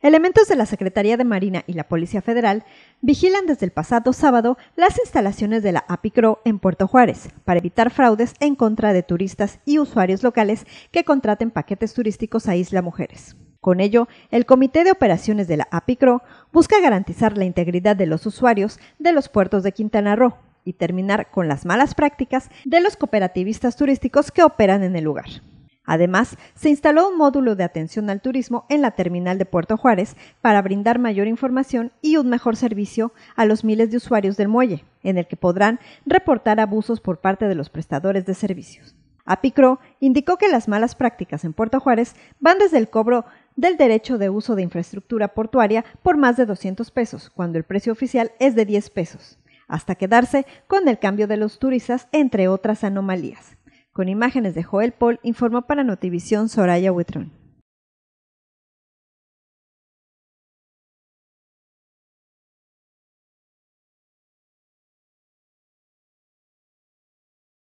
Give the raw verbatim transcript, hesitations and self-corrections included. Elementos de la Secretaría de Marina y la Policía Federal vigilan desde el pasado sábado las instalaciones de la APIQROO en Puerto Juárez para evitar fraudes en contra de turistas y usuarios locales que contraten paquetes turísticos a Isla Mujeres. Con ello, el Comité de Operaciones de la APIQROO busca garantizar la integridad de los usuarios de los puertos de Quintana Roo y terminar con las malas prácticas de los cooperativistas turísticos que operan en el lugar. Además, se instaló un módulo de atención al turismo en la terminal de Puerto Juárez para brindar mayor información y un mejor servicio a los miles de usuarios del muelle, en el que podrán reportar abusos por parte de los prestadores de servicios. APIQROO indicó que las malas prácticas en Puerto Juárez van desde el cobro del derecho de uso de infraestructura portuaria por más de doscientos pesos, cuando el precio oficial es de diez pesos, hasta quedarse con el cambio de los turistas, entre otras anomalías. Con imágenes de Joel Paul, informó para Notivisión Soraya Huitrón.